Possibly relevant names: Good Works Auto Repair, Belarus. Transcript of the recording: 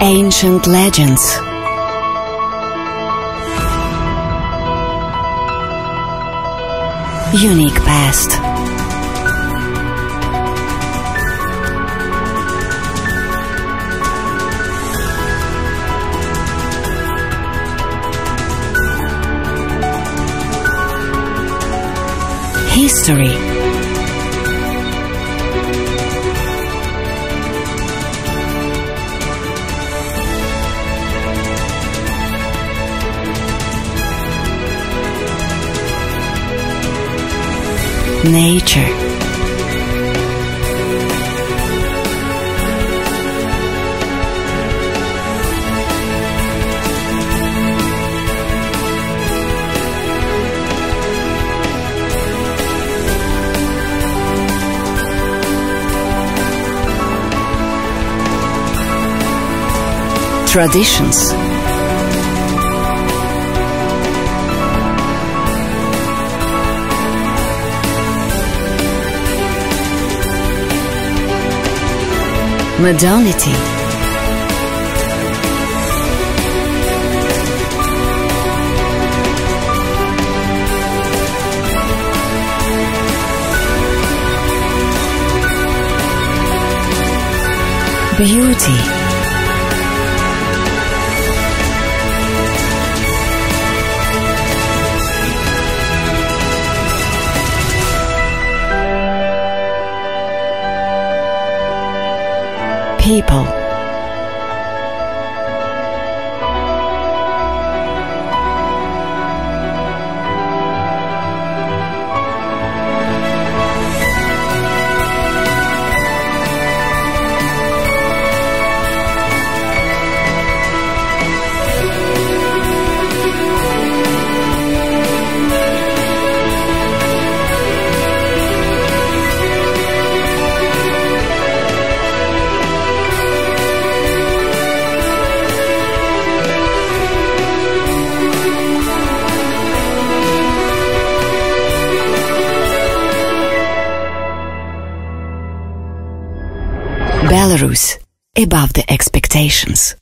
Ancient legends. Unique past. History. Nature. Traditions. Modernity. Beauty. People. Belarus, above the expectations.